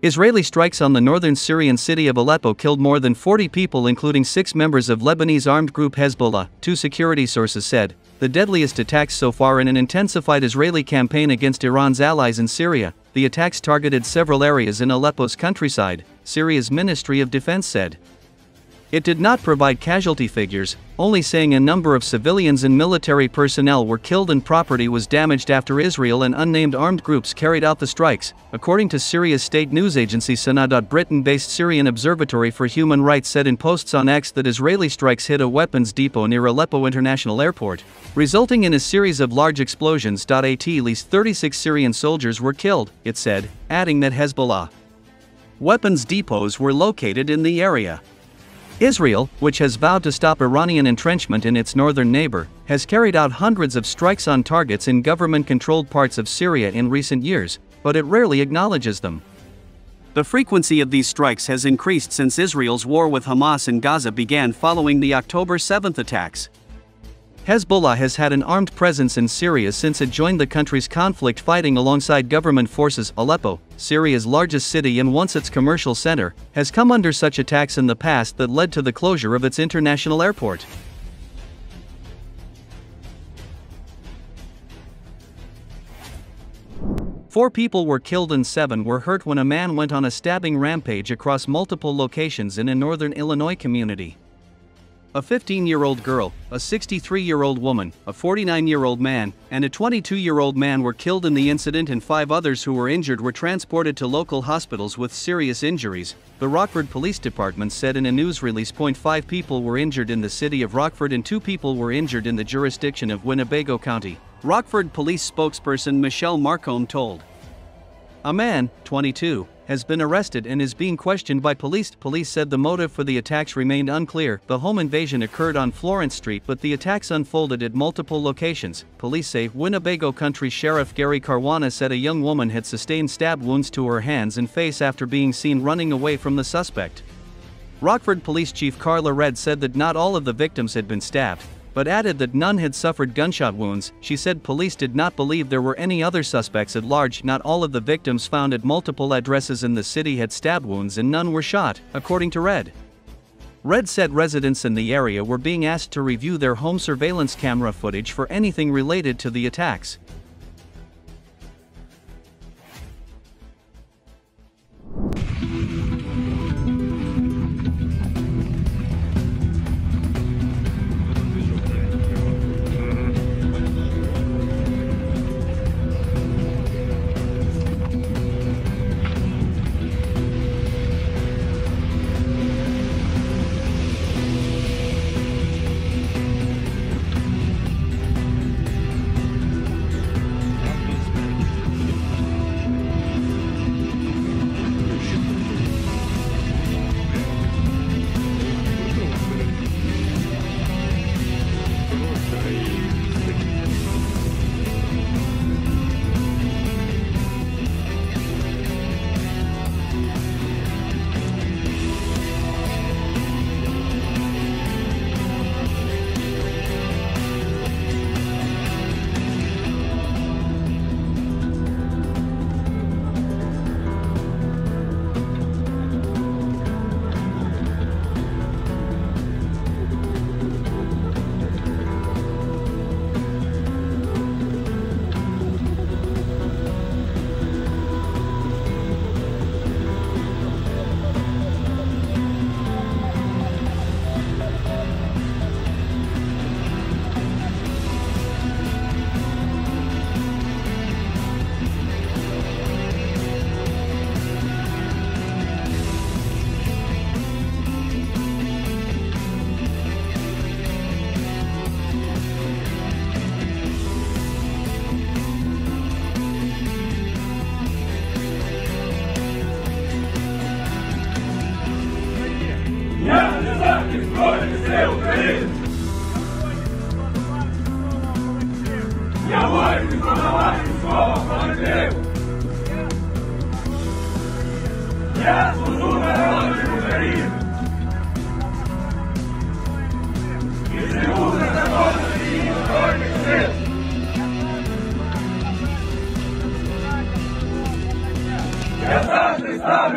Israeli strikes on the northern Syrian city of Aleppo killed more than 40 people, including 6 members of Lebanese armed group Hezbollah, 2 security sources said, the deadliest attacks so far in an intensified Israeli campaign against Iran's allies in Syria. The attacks targeted several areas in Aleppo's countryside, Syria's Ministry of Defense said. It did not provide casualty figures, only saying a number of civilians and military personnel were killed and property was damaged after Israel and unnamed armed groups carried out the strikes, according to Syria's state news agency SANA. Britain-based Syrian Observatory for Human Rights said in posts on X that Israeli strikes hit a weapons depot near Aleppo International Airport, resulting in a series of large explosions. At least 36 Syrian soldiers were killed, it said, adding that Hezbollah weapons depots were located in the area. Israel, which has vowed to stop Iranian entrenchment in its northern neighbor, has carried out hundreds of strikes on targets in government-controlled parts of Syria in recent years, but it rarely acknowledges them. The frequency of these strikes has increased since Israel's war with Hamas in Gaza began following the October 7 attacks. Hezbollah has had an armed presence in Syria since it joined the country's conflict fighting alongside government forces. Aleppo, Syria's largest city and once its commercial center, has come under such attacks in the past that led to the closure of its international airport. Four people were killed and 7 were hurt when a man went on a stabbing rampage across multiple locations in a northern Illinois community. A 15-year-old girl, a 63-year-old woman, a 49-year-old man, and a 22-year-old man were killed in the incident, and 5 others who were injured were transported to local hospitals with serious injuries, the Rockford Police Department said in a news release. 5 people were injured in the city of Rockford and 2 people were injured in the jurisdiction of Winnebago County, Rockford Police spokesperson Michelle Marcombe told. A man, 22, has been arrested and is being questioned by police. Police said the motive for the attacks remained unclear. The home invasion occurred on Florence Street, but the attacks unfolded at multiple locations, police say. Winnebago County Sheriff Gary Carwana said a young woman had sustained stab wounds to her hands and face after being seen running away from the suspect. Rockford Police Chief Carla Red said that not all of the victims had been stabbed, but added that none had suffered gunshot wounds. She said police did not believe there were any other suspects at large. Not all of the victims found at multiple addresses in the city had stab wounds and none were shot, according to Red. Red said residents in the area were being asked to review their home surveillance camera footage for anything related to the attacks. Love,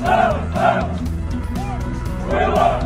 love, love. We love.